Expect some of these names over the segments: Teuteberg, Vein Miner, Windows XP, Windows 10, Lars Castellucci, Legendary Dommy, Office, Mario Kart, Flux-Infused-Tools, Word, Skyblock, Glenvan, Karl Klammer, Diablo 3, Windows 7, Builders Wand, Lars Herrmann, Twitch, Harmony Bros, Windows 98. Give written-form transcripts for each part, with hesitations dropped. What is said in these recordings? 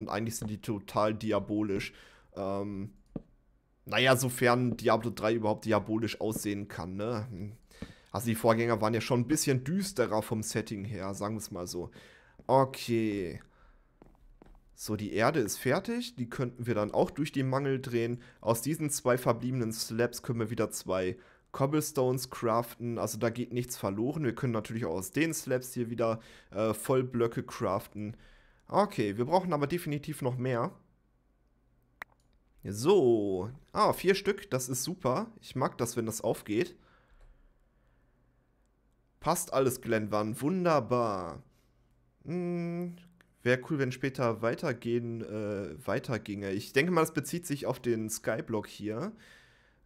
und eigentlich sind die total diabolisch. Naja, sofern Diablo 3 überhaupt diabolisch aussehen kann, ne? Also die Vorgänger waren ja schon ein bisschen düsterer vom Setting her, sagen wir es mal so. Okay. So, die Erde ist fertig. Die könnten wir dann auch durch den Mangel drehen. Aus diesen zwei verbliebenen Slabs können wir wieder zwei Cobblestones craften. Also da geht nichts verloren. Wir können natürlich auch aus den Slabs hier wieder Vollblöcke craften. Okay, wir brauchen aber definitiv noch mehr. So. Ah, 4 Stück. Das ist super. Ich mag das, wenn das aufgeht. Passt alles, Glenvan. Wunderbar. Wäre cool, wenn später weiterginge. Ich denke mal, das bezieht sich auf den Skyblock hier.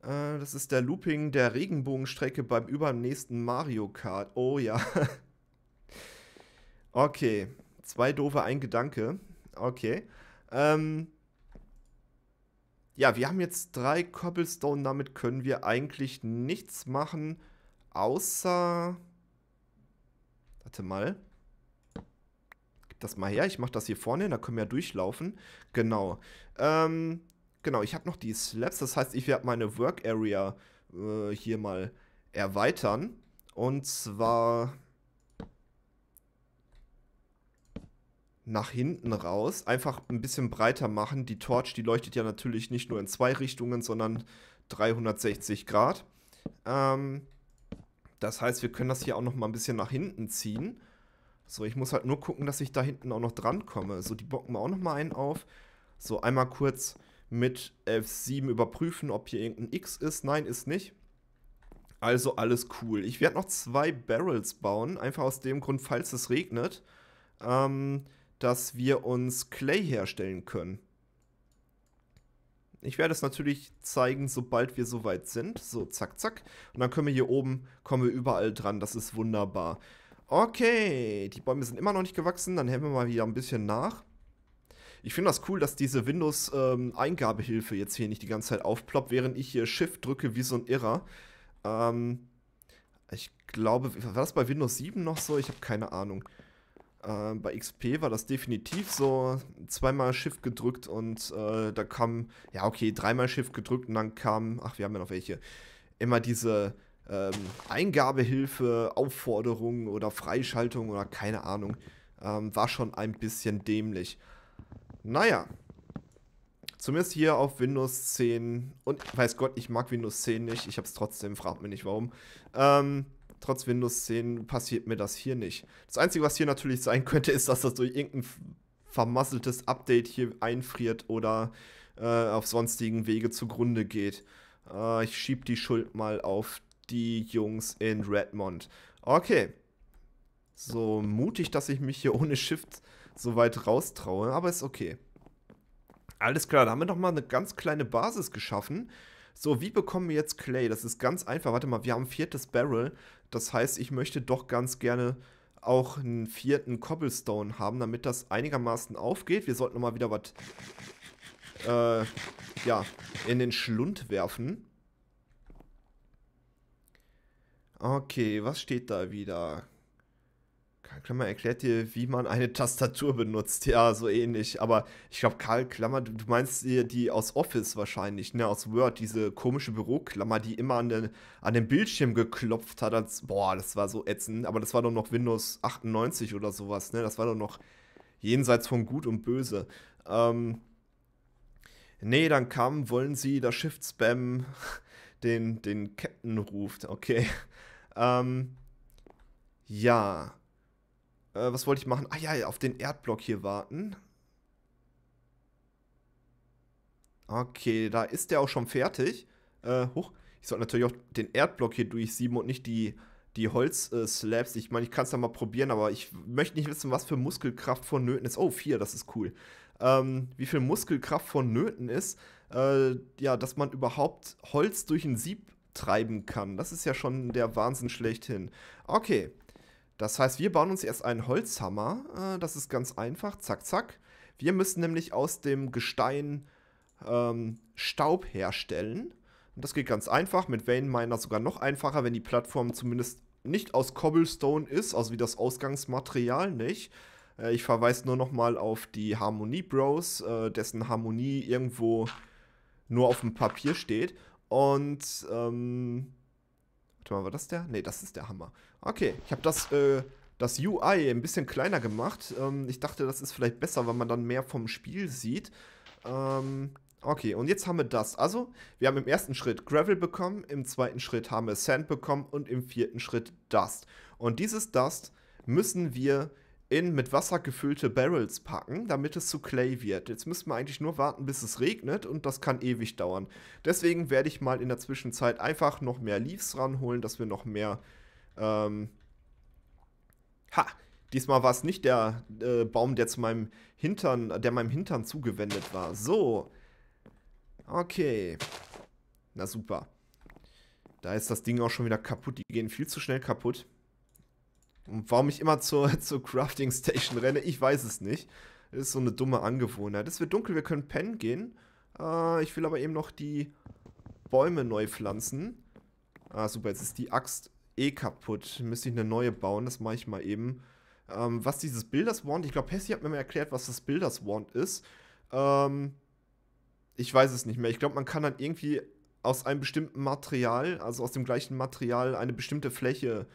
Das ist der Looping der Regenbogenstrecke beim übernächsten Mario Kart. Oh ja. Okay. 2 doofe, 1 Gedanke. Okay. Ja, wir haben jetzt 3 Cobblestone. Damit können wir eigentlich nichts machen, außer... Warte mal. Gib das mal her. Ich mache das hier vorne. Da können wir ja durchlaufen. Genau. Genau, ich habe noch die Slabs. Das heißt, ich werde meine Work Area hier mal erweitern. Und zwar... nach hinten raus, einfach ein bisschen breiter machen. Die Torch, die leuchtet ja natürlich nicht nur in 2 Richtungen, sondern 360 Grad. Das heißt, wir können das hier auch noch mal ein bisschen nach hinten ziehen. So, ich muss halt nur gucken, dass ich da hinten auch noch dran komme. So, die bocken wir auch noch mal einen auf. So, einmal kurz mit F7 überprüfen, ob hier irgendein X ist. Nein, ist nicht. Also alles cool. Ich werde noch 2 Barrels bauen, einfach aus dem Grund, falls es regnet. Dass wir uns Clay herstellen können. Ich werde es natürlich zeigen, sobald wir soweit sind. So, zack, zack. Und dann können wir hier oben, kommen wir überall dran. Das ist wunderbar. Okay, die Bäume sind immer noch nicht gewachsen. Dann hängen wir mal wieder ein bisschen nach. Ich finde das cool, dass diese Windows-Eingabehilfe jetzt hier nicht die ganze Zeit aufploppt, während ich hier Shift drücke wie so ein Irrer. Ich glaube, war das bei Windows 7 noch so? Ich habe keine Ahnung. Bei XP war das definitiv so, 2-mal Shift gedrückt und da kam, ja okay, 3-mal Shift gedrückt und dann kam, ach wir haben ja noch welche, immer diese Eingabehilfe, Aufforderung oder Freischaltung oder keine Ahnung, war schon ein bisschen dämlich. Naja, zumindest hier auf Windows 10 und weiß Gott, ich mag Windows 10 nicht, ich hab's trotzdem, fragt mich nicht warum, trotz Windows 10 passiert mir das hier nicht. Das Einzige, was hier natürlich sein könnte, ist, dass das durch irgendein vermasseltes Update hier einfriert oder auf sonstigen Wege zugrunde geht. Ich schiebe die Schuld mal auf die Jungs in Redmond. Okay. So mutig, dass ich mich hier ohne Shift so weit raustraue, aber ist okay. Alles klar, da haben wir nochmal eine ganz kleine Basis geschaffen. So, wie bekommen wir jetzt Clay? Das ist ganz einfach. Warte mal, wir haben ein 4. Barrel. Das heißt, ich möchte doch ganz gerne auch einen 4. Cobblestone haben, damit das einigermaßen aufgeht. Wir sollten nochmal wieder was ja, in den Schlund werfen. Okay, was steht da wieder? Karl Klammer erklärt dir, wie man eine Tastatur benutzt. Ja, so ähnlich. Aber ich glaube, Karl Klammer, du meinst die aus Office wahrscheinlich, ne? Aus Word, diese komische Büroklammer, die immer an den Bildschirm geklopft hat. Als, boah, das war so ätzend. Aber das war doch noch Windows 98 oder sowas, ne? Das war doch noch jenseits von Gut und Böse. Nee, dann kam, wollen sie das Shift spammen, den Captain ruft. Okay. Ja. Was wollte ich machen? Ah ja, auf den Erdblock hier warten. Okay, da ist der auch schon fertig. Huch, ich sollte natürlich auch den Erdblock hier durchsieben und nicht die Holz-Slabs. Ich meine, ich kann es ja mal probieren, aber ich möchte nicht wissen, was für Muskelkraft vonnöten ist. Oh, 4, das ist cool. Wie viel Muskelkraft vonnöten ist, ja, dass man überhaupt Holz durch ein Sieb treiben kann. Das ist ja schon der Wahnsinn schlechthin. Okay. Das heißt, wir bauen uns erst einen Holzhammer. Das ist ganz einfach. Zack, zack. Wir müssen nämlich aus dem Gestein Staub herstellen. Und das geht ganz einfach. Mit Vein Miner sogar noch einfacher, wenn die Plattform zumindest nicht aus Cobblestone ist, also wie das Ausgangsmaterial nicht. Ich verweise nur nochmal auf die Harmony Bros, dessen Harmonie irgendwo nur auf dem Papier steht. Und, warte mal, war das der? Ne, das ist der Hammer. Okay, ich habe das, das UI ein bisschen kleiner gemacht. Ich dachte, das ist vielleicht besser, weil man dann mehr vom Spiel sieht. Okay, und jetzt haben wir das. Also, wir haben im ersten Schritt Gravel bekommen, im zweiten Schritt haben wir Sand bekommen und im vierten Schritt Dust. Und dieses Dust müssen wir in mit Wasser gefüllte Barrels packen, damit es zu Clay wird. Jetzt müssen wir eigentlich nur warten, bis es regnet, und das kann ewig dauern. Deswegen werde ich mal in der Zwischenzeit einfach noch mehr Leaves ranholen, dass wir noch mehr... Diesmal war es nicht der Baum, der meinem Hintern zugewendet war. So. Okay. Na super. Da ist das Ding auch schon wieder kaputt. Die gehen viel zu schnell kaputt. Und warum ich immer zur Crafting Station renne, ich weiß es nicht. Das ist so eine dumme Angewohnheit. Es wird dunkel, wir können pennen gehen. Ich will aber eben noch die Bäume neu pflanzen. Ah, super, jetzt ist die Axt eh kaputt. Müsste ich eine neue bauen, das mache ich mal eben. Was dieses Builders Wand, ich glaube, Hessi hat mir mal erklärt, was das Builders Wand ist. Ich weiß es nicht mehr. Ich glaube, man kann dann irgendwie aus einem bestimmten Material, also aus dem gleichen Material, eine bestimmte Fläche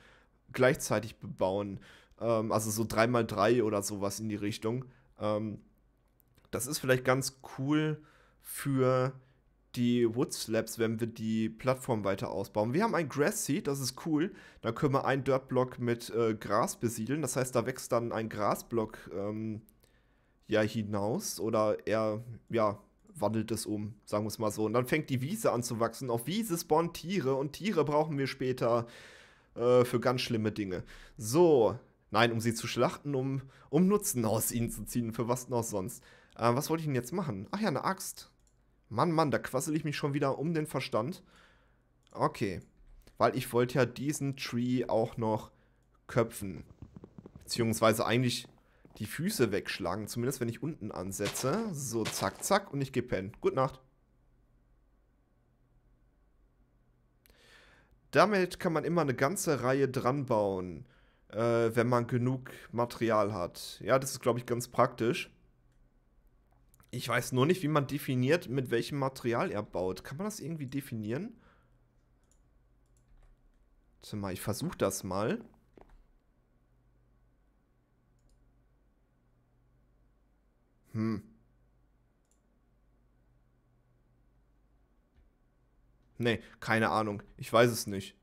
gleichzeitig bebauen. Also so 3×3 oder sowas in die Richtung. Das ist vielleicht ganz cool für die Wood Slabs, wenn wir die Plattform weiter ausbauen. Wir haben ein Grass Seed, das ist cool. Da können wir einen Dirtblock mit Gras besiedeln. Das heißt, da wächst dann ein Grasblock ja, hinaus oder eher, ja, wandelt es um, sagen wir es mal so. Und dann fängt die Wiese an zu wachsen. Auf Wiese spawnen Tiere und Tiere brauchen wir später für ganz schlimme Dinge. So, nein, um sie zu schlachten, um Nutzen aus ihnen zu ziehen, für was noch sonst. Was wollte ich denn jetzt machen? Ach ja, eine Axt. Mann, Mann, da quassel ich mich schon wieder um den Verstand. Okay, weil ich wollte ja diesen Tree auch noch köpfen. Beziehungsweise eigentlich... die Füße wegschlagen, zumindest wenn ich unten ansetze. So, zack, zack, und ich gehe pennen. Gute Nacht. Damit kann man immer eine ganze Reihe dran bauen, wenn man genug Material hat. Ja, das ist, glaube ich, ganz praktisch. Ich weiß nur nicht, wie man definiert, mit welchem Material er baut. Kann man das irgendwie definieren? Warte mal, ich versuche das mal. Nee, keine Ahnung. Ich weiß es nicht.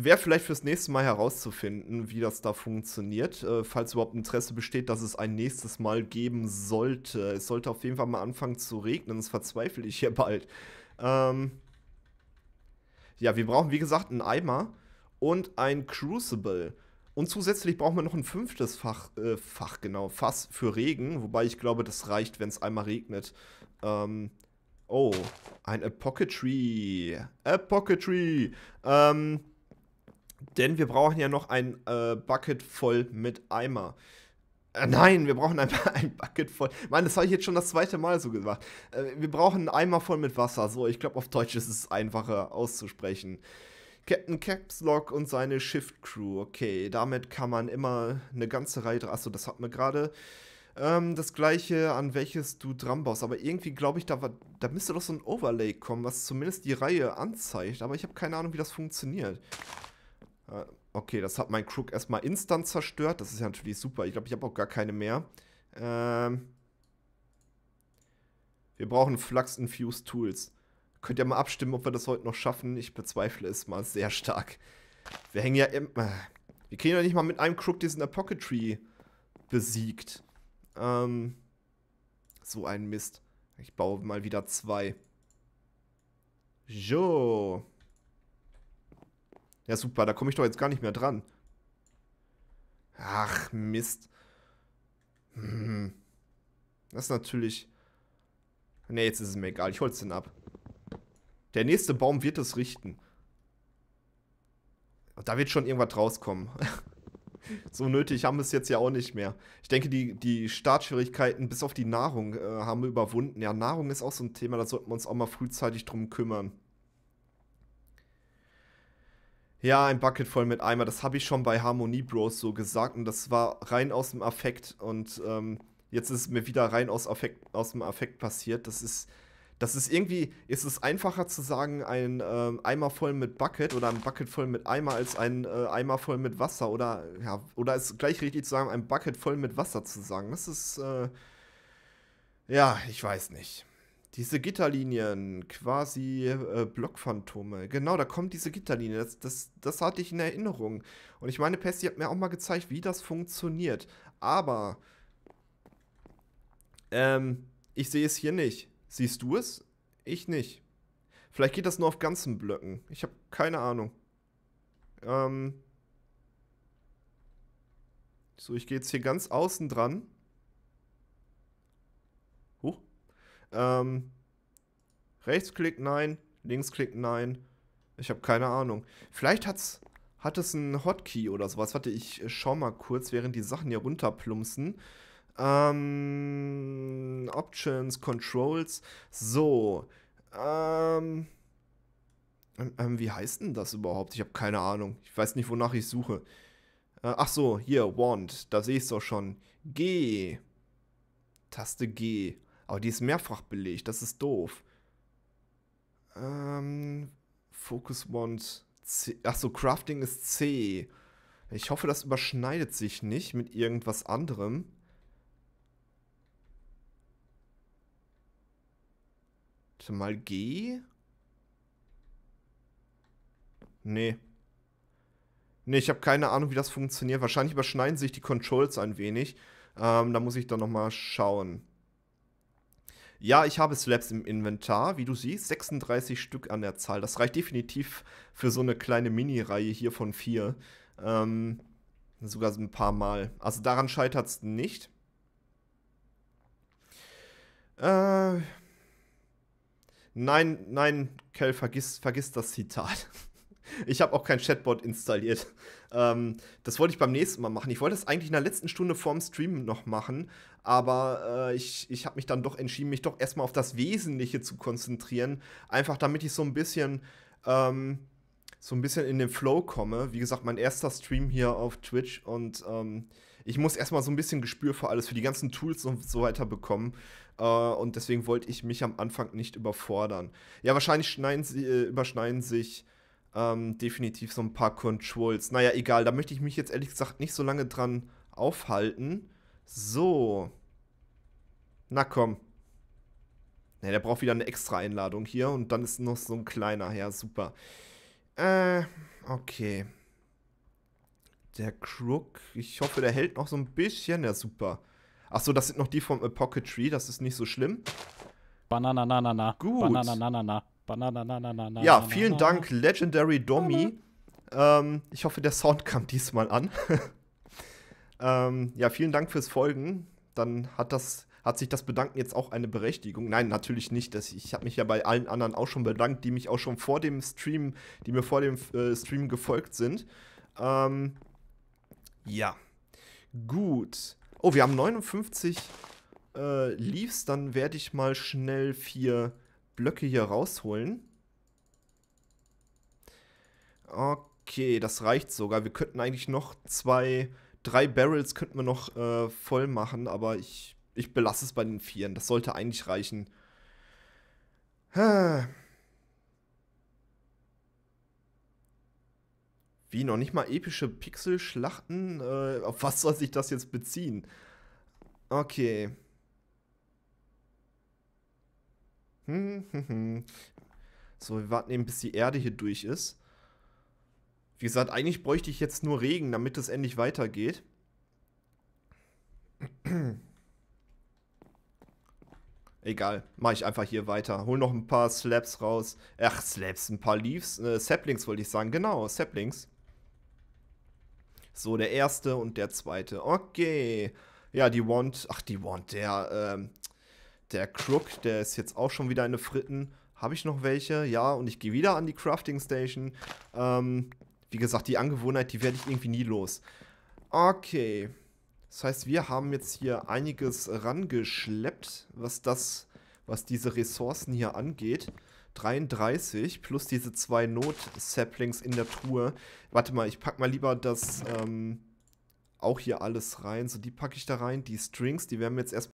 Wäre vielleicht fürs nächste Mal herauszufinden, wie das da funktioniert. Falls überhaupt Interesse besteht, dass es ein nächstes Mal geben sollte. Es sollte auf jeden Fall mal anfangen zu regnen. Das verzweifle ich hier bald. Ja, wir brauchen, wie gesagt, einen Eimer und ein Crucible. Und zusätzlich brauchen wir noch ein fünftes Fass für Regen, wobei ich glaube, das reicht, wenn es einmal regnet. Oh, ein Apothecary. Apothecary. Denn wir brauchen ja noch ein Bucket voll mit Eimer. Nein, wir brauchen ein Bucket voll. Mann, das habe ich jetzt schon das zweite Mal so gesagt. Wir brauchen einen Eimer voll mit Wasser. So, ich glaube, auf Deutsch ist es einfacher auszusprechen. Captain Caps Lock und seine Shift Crew. Okay, damit kann man immer eine ganze Reihe... Achso, das hatten wir gerade. Das gleiche, an welches du dran baust. Aber irgendwie glaube ich, da müsste doch so ein Overlay kommen, was zumindest die Reihe anzeigt. Aber ich habe keine Ahnung, wie das funktioniert. Okay, das hat mein Crook erstmal instant zerstört. Das ist ja natürlich super. Ich glaube, ich habe auch gar keine mehr. Wir brauchen Flux-Infused-Tools. Könnt ihr mal abstimmen, ob wir das heute noch schaffen? Ich bezweifle es mal sehr stark. Wir hängen ja im... Wir kriegen ja nicht mal mit einem Crook diesen Apothecary besiegt. So ein Mist. Ich baue mal wieder 2. Jo. Ja, super. Da komme ich doch jetzt gar nicht mehr dran. Ach, Mist. Das ist natürlich... Ne, jetzt ist es mir egal. Ich hol's denn ab. Der nächste Baum wird es richten. Da wird schon irgendwas rauskommen. So nötig haben wir es jetzt ja auch nicht mehr. Ich denke, die Startschwierigkeiten bis auf die Nahrung haben wir überwunden. Ja, Nahrung ist auch so ein Thema, da sollten wir uns auch mal frühzeitig drum kümmern. Ja, ein Bucket voll mit Eimer. Das habe ich schon bei Harmony Bros so gesagt und das war rein aus dem Affekt. Und jetzt ist es mir wieder rein aus dem Affekt passiert. Das ist irgendwie, ist es einfacher zu sagen, ein Eimer voll mit Bucket oder ein Bucket voll mit Eimer als ein Eimer voll mit Wasser oder, ja, oder ist gleich richtig zu sagen, ein Bucket voll mit Wasser zu sagen. Das ist, ja, ich weiß nicht. Diese Gitterlinien, quasi Blockphantome. Genau, da kommen diese Gitterlinien. Das hatte ich in Erinnerung. Und ich meine, Pesti hat mir auch mal gezeigt, wie das funktioniert. Aber, ich sehe es hier nicht. Siehst du es? Ich nicht. Vielleicht geht das nur auf ganzen Blöcken. Ich habe keine Ahnung. So, ich gehe jetzt hier ganz außen dran. Huch. Rechtsklick, nein. Linksklick, nein. Ich habe keine Ahnung. Vielleicht hat es einen Hotkey oder sowas. Warte, ich schau mal kurz, während die Sachen hier runterplumpsen. Options, Controls, so, wie heißt denn das überhaupt? Ich habe keine Ahnung, ich weiß nicht, wonach ich suche. Ach so, hier, Wand, da sehe ich es doch schon. G, Taste G, aber die ist mehrfach belegt, das ist doof. Focus Wand, C, ach so, Crafting ist C. Ich hoffe, das überschneidet sich nicht mit irgendwas anderem. Mal G? Nee. Nee, ich habe keine Ahnung, wie das funktioniert. Wahrscheinlich überschneiden sich die Controls ein wenig. Da muss ich dann nochmal schauen. Ja, ich habe Slabs im Inventar, wie du siehst. 36 Stück an der Zahl. Das reicht definitiv für so eine kleine Mini-Reihe hier von 4. Sogar ein paar Mal. Also daran scheitert es nicht. Nein, nein, Kell, vergiss das Zitat. Ich habe auch kein Chatbot installiert. Das wollte ich beim nächsten Mal machen. Ich wollte das eigentlich in der letzten Stunde vorm Stream noch machen, aber ich habe mich dann doch entschieden, mich doch erstmal auf das Wesentliche zu konzentrieren. Einfach damit ich so ein bisschen in den Flow komme. Wie gesagt, mein erster Stream hier auf Twitch und ich muss erstmal so ein bisschen Gespür für alles, für die ganzen Tools und so weiter bekommen. Und deswegen wollte ich mich am Anfang nicht überfordern. Ja, wahrscheinlich überschneiden sich definitiv so ein paar Controls. Naja, egal, da möchte ich mich jetzt ehrlich gesagt nicht so lange dran aufhalten. So. Na komm. Ja, der braucht wieder eine extra Einladung hier. Und dann ist noch so ein kleiner. Ja, super. Okay. Der Crook. Ich hoffe, der hält noch so ein bisschen. Ja, super. Achso, das sind noch die vom Apothecary, das ist nicht so schlimm. Bananananana. Gut. Bananananana. Bananananana. Ja, vielen Dank, Legendary Dommy. Ich hoffe, der Sound kam diesmal an. Ja, vielen Dank fürs Folgen. Dann hat sich das Bedanken jetzt auch eine Berechtigung. Nein, natürlich nicht. Ich habe mich ja bei allen anderen auch schon bedankt, die mich auch schon vor dem Stream, die mir vor dem Stream gefolgt sind. Ja. Gut. Oh, wir haben 59 Leaves, dann werde ich mal schnell 4 Blöcke hier rausholen. Okay, das reicht sogar. Wir könnten eigentlich noch 3 Barrels könnten wir noch voll machen, aber ich belasse es bei den 4. Das sollte eigentlich reichen. Wie, noch nicht mal epische Pixelschlachten? Auf was soll sich das jetzt beziehen? Okay. So, wir warten eben, bis die Erde hier durch ist. Wie gesagt, eigentlich bräuchte ich jetzt nur Regen, damit es endlich weitergeht. Egal, mache ich einfach hier weiter. Hol noch ein paar Slabs raus. Ach, Slabs, ein paar Leaves. Saplings wollte ich sagen, genau, Saplings. So, der erste und der zweite. Okay. Ja, die Wand. Ach, die Wand. Der Crook, der ist jetzt auch schon wieder eine Fritten. Habe ich noch welche? Ja, und ich gehe wieder an die Crafting Station. Wie gesagt, die Angewohnheit, die werde ich irgendwie nie los. Okay. Das heißt, wir haben jetzt hier einiges rangeschleppt, was diese Ressourcen hier angeht. 33 plus diese 2 Not-Saplings in der Truhe. Warte mal, ich pack mal lieber das auch hier alles rein. So, die packe ich da rein. Die Strings, die werden wir jetzt erst